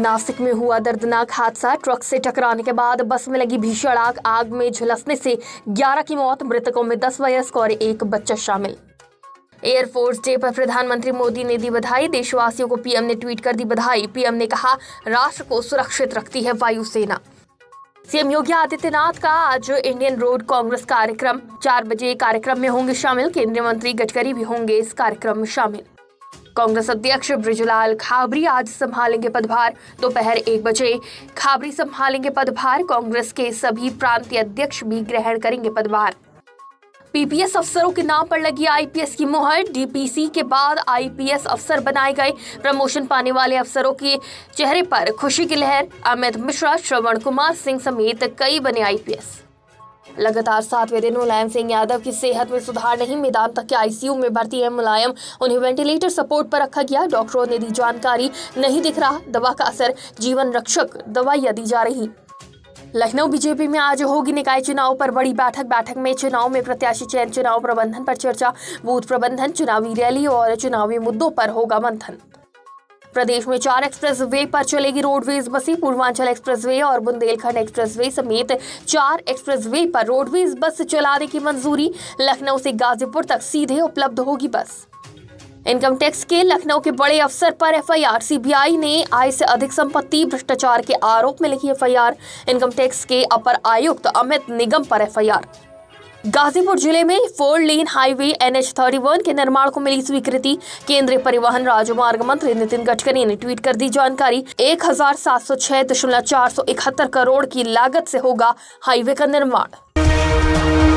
नासिक में हुआ दर्दनाक हादसा। ट्रक से टकराने के बाद बस में लगी भीषण आग। आग में झुलसने से 11 की मौत। मृतकों में 10 वयस्क और एक बच्चा शामिल। एयरफोर्स डे पर प्रधानमंत्री मोदी ने दी बधाई। देशवासियों को पीएम ने ट्वीट कर दी बधाई। पीएम ने कहा, राष्ट्र को सुरक्षित रखती है वायुसेना। सीएम योगी आदित्यनाथ का आज इंडियन रोड कांग्रेस कार्यक्रम 4 बजे। कार्यक्रम में होंगे शामिल केंद्रीय मंत्री गडकरी भी होंगे इस कार्यक्रम में शामिल। कांग्रेस अध्यक्ष बृजलाल खाबरी आज संभालेंगे पदभार। दोपहर 1 बजे खाबरी संभालेंगे पदभार। कांग्रेस के सभी प्रांतीय अध्यक्ष भी ग्रहण करेंगे पदभार। पीपीएस अफसरों के नाम पर लगी आईपीएस की मुहर। डीपीसी के बाद आईपीएस अफसर बनाए गए। प्रमोशन पाने वाले अफसरों के चेहरे पर खुशी की लहर। अमित मिश्रा, श्रवण कुमार सिंह समेत कई बने आईपीएस। लगातार 7वें दिन मुलायम सिंह यादव की सेहत में सुधार नहीं। मेदांता के आईसीयू में भर्ती है मुलायम। उन्हें वेंटिलेटर सपोर्ट पर रखा गया। डॉक्टरों ने दी जानकारी, नहीं दिख रहा दवा का असर। जीवन रक्षक दवाइयां दी जा रही। लखनऊ बीजेपी में आज होगी निकाय चुनाव पर बड़ी बैठक। बैठक में चुनाव में प्रत्याशी चयन, चुनाव प्रबंधन पर चर्चा, बूथ प्रबंधन, चुनावी रैली और चुनावी मुद्दों पर होगा मंथन। प्रदेश में 4 एक्सप्रेसवे पर चलेगी रोडवेज बसें। पूर्वांचल एक्सप्रेसवे और बुंदेलखंड एक्सप्रेसवे समेत 4 एक्सप्रेसवे पर रोडवेज बस चलाने की मंजूरी। लखनऊ से गाजीपुर तक सीधे उपलब्ध होगी बस। इनकम टैक्स के लखनऊ के बड़े अफसर पर एफआईआर। सीबीआई ने आय से अधिक संपत्ति भ्रष्टाचार के आरोप में लिखी एफआईआर। इनकम टैक्स के अपर आयुक्त अमित निगम पर एफआईआर। गाजीपुर जिले में 4 लेन हाईवे एनएच 31 के निर्माण को मिली स्वीकृति। केंद्रीय परिवहन राजमार्ग मंत्री नितिन गडकरी ने ट्वीट कर दी जानकारी। 1706.471 करोड़ की लागत से होगा हाईवे का निर्माण।